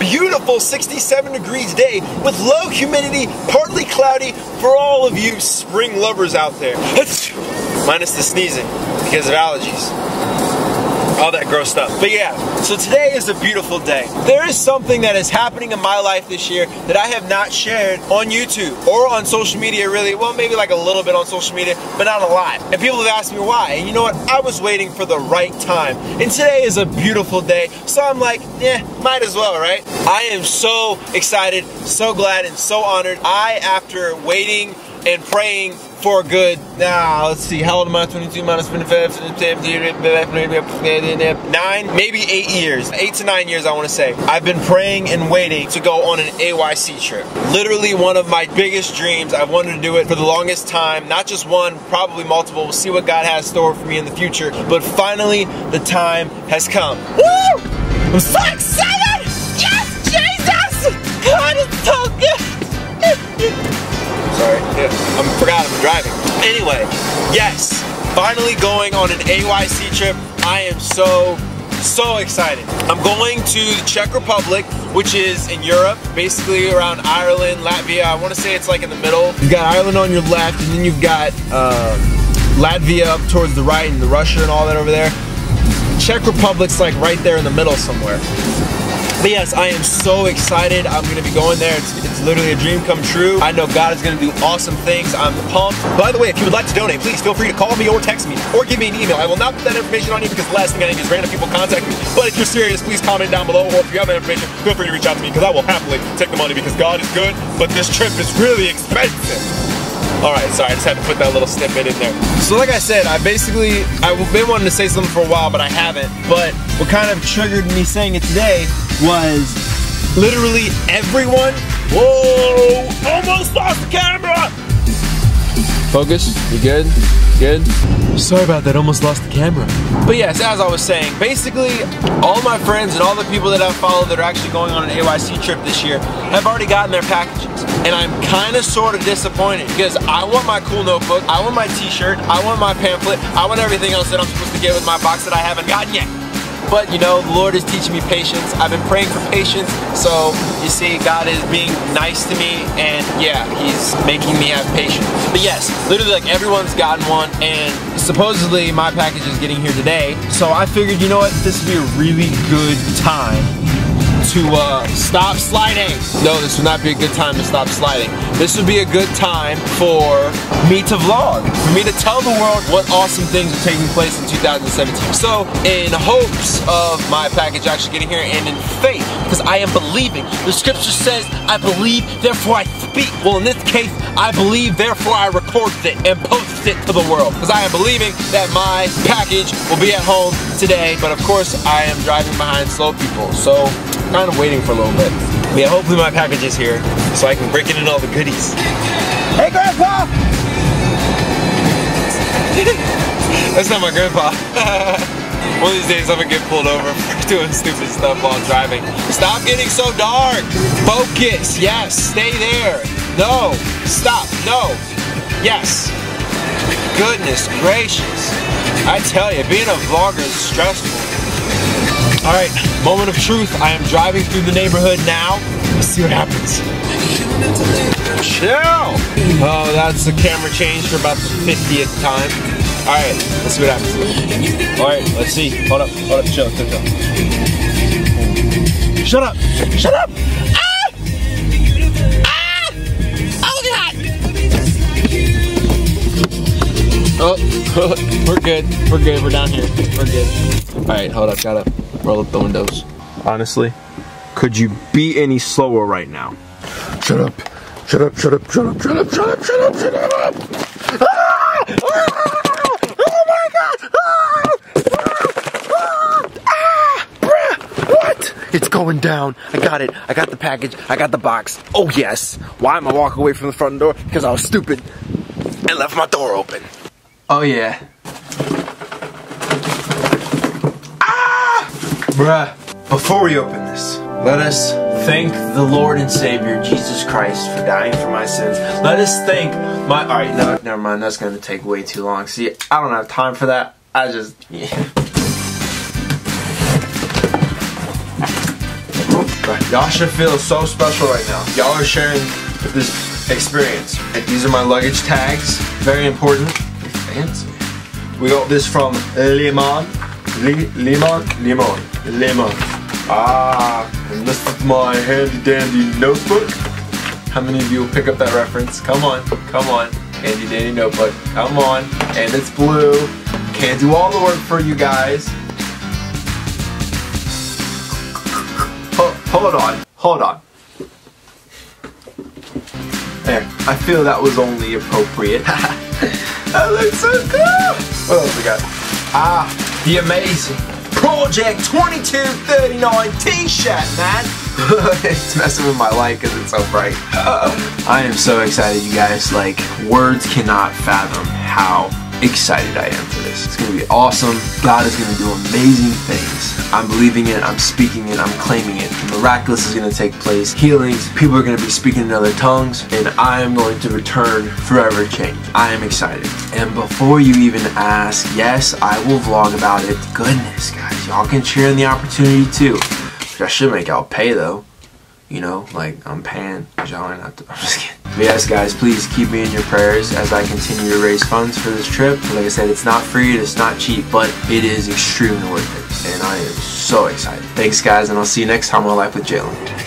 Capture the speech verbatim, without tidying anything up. beautiful sixty-seven degrees day with low humidity, partly cloudy for all of you spring lovers out there. Minus the sneezing because of allergies. All that gross stuff. But yeah, so today is a beautiful day. There is something that is happening in my life this year that I have not shared on YouTube or on social media really. Well, maybe like a little bit on social media, but not a lot. And people have asked me why. And you know what? I was waiting for the right time. And today is a beautiful day. So I'm like, yeah, might as well, right? I am so excited, so glad, and so honored. I, after waiting and praying for good, now let's see, how old am I? twenty-two minus twenty-five, nine, maybe eight years, eight to nine years I want to say. I've been praying and waiting to go on an A Y C trip. Literally one of my biggest dreams. I've wanted to do it for the longest time, not just one, probably multiple. We'll see what God has in store for me in the future. But finally, the time has come. Woo! I'm so excited! Yes, Jesus! God is so good! Sorry, I forgot I'm driving. Anyway, yes, finally going on an A Y C trip. I am so, so excited. I'm going to the Czech Republic, which is in Europe, basically around Ireland, Latvia. I want to say it's like in the middle. You've got Ireland on your left, and then you've got uh, Latvia up towards the right, and the Russia and all that over there. Czech Republic's like right there in the middle somewhere. But yes, I am so excited. I'm gonna be going there. It's, it's literally a dream come true. I know God is gonna do awesome things. I'm pumped. By the way, if you would like to donate, please feel free to call me or text me or give me an email. I will not put that information on you because the last thing I need is random people contact me. But if you're serious, please comment down below, or if you have that information, feel free to reach out to me because I will happily take the money because God is good, but this trip is really expensive. Alright, sorry, I just had to put that little snippet in there. So like I said, I basically, I've been wanting to say something for a while, but I haven't. But what kind of triggered me saying it today was literally everyone, whoa, almost lost the camera! Focus, you good? Good? Sorry about that, almost lost the camera. But yes, as I was saying, basically all my friends and all the people that I've followed that are actually going on an A Y C trip this year have already gotten their packages. And I'm kind of sort of disappointed because I want my cool notebook, I want my t-shirt, I want my pamphlet, I want everything else that I'm supposed to get with my box that I haven't gotten yet. But you know, the Lord is teaching me patience. I've been praying for patience. So you see, God is being nice to me, and yeah, he's making me have patience. But yes, literally like everyone's gotten one, and supposedly my package is getting here today. So I figured, you know what, this would be a really good time to uh, stop sliding. No, this would not be a good time to stop sliding. This would be a good time for me to vlog, for me to tell the world what awesome things are taking place in two thousand seventeen. So in hopes of my package actually getting here, and in faith, because I am believing. The scripture says, I believe, therefore I speak. Well, in this case, I believe, therefore I record it and post it to the world. Because I am believing that my package will be at home today. But of course, I am driving behind slow people. So kind of waiting for a little bit. But yeah, hopefully my package is here so I can break it in all the goodies. Hey, Grandpa! That's not my grandpa. One of these days I'm gonna get pulled over for doing stupid stuff while driving. Stop getting so dark! Focus, yes, stay there. No, stop, no, yes. Goodness gracious. I tell you, being a vlogger is stressful. All right, moment of truth. I am driving through the neighborhood now. Let's see what happens. Chill! Oh, that's the camera change for about the fiftieth time. All right, let's see what happens. All right, let's see. Hold up, hold up, chill, chill, chill. Shut up, shut up! Ah! Ah! Oh, God! Oh, we're good, we're good, we're down here, we're good. All right, hold up, got up. Roll up the windows. Honestly, could you be any slower right now? Shut up. Shut up, shut up, shut up, shut up, shut up, shut up, shut up. Ah! Ah! Oh my God! Ah! Ah! Ah! Bruh! What? It's going down. I got it. I got the package. I got the box. Oh yes. Why am I walking away from the front door? Because I was stupid and left my door open. Oh yeah. Bruh, before we open this, let us thank the Lord and Savior, Jesus Christ, for dying for my sins. Let us thank my... Alright, no, never mind. That's going to take way too long. See, I don't have time for that. I just... Yeah. Y'all should feel so special right now. Y'all are sharing this experience. And these are my luggage tags. Very important. Fancy. We got this from Limon. Limon? Limon. Limon. Ah, and this is my handy dandy notebook. How many of you will pick up that reference? Come on, come on. Handy dandy notebook. Come on. And it's blue. Can't do all the work for you guys. Oh, hold on, hold on. There, I feel that was only appropriate. That looks so cool! What else we got? Ah, the amazing Project twenty-two thirty-nine t-shirt, man! It's messing with my light because it's so bright. Uh, I am so excited, you guys. Like, words cannot fathom how excited I am for this. It's going to be awesome. God is going to do amazing things. I'm believing it, I'm speaking it, I'm claiming it. The miraculous is going to take place. Healings, people are going to be speaking in other tongues, and I am going to return forever changed. I am excited. And before you even ask, yes, I will vlog about it. Goodness, guys, y'all can share in the opportunity too. Which I should make y'all pay though. You know, like, I'm paying, y'all are not, I'm just kidding. But yes, guys, please keep me in your prayers as I continue to raise funds for this trip. Like I said, it's not free, it's not cheap, but it is extremely worth it. And I am so excited. Thanks, guys, and I'll see you next time on Life with Jalen.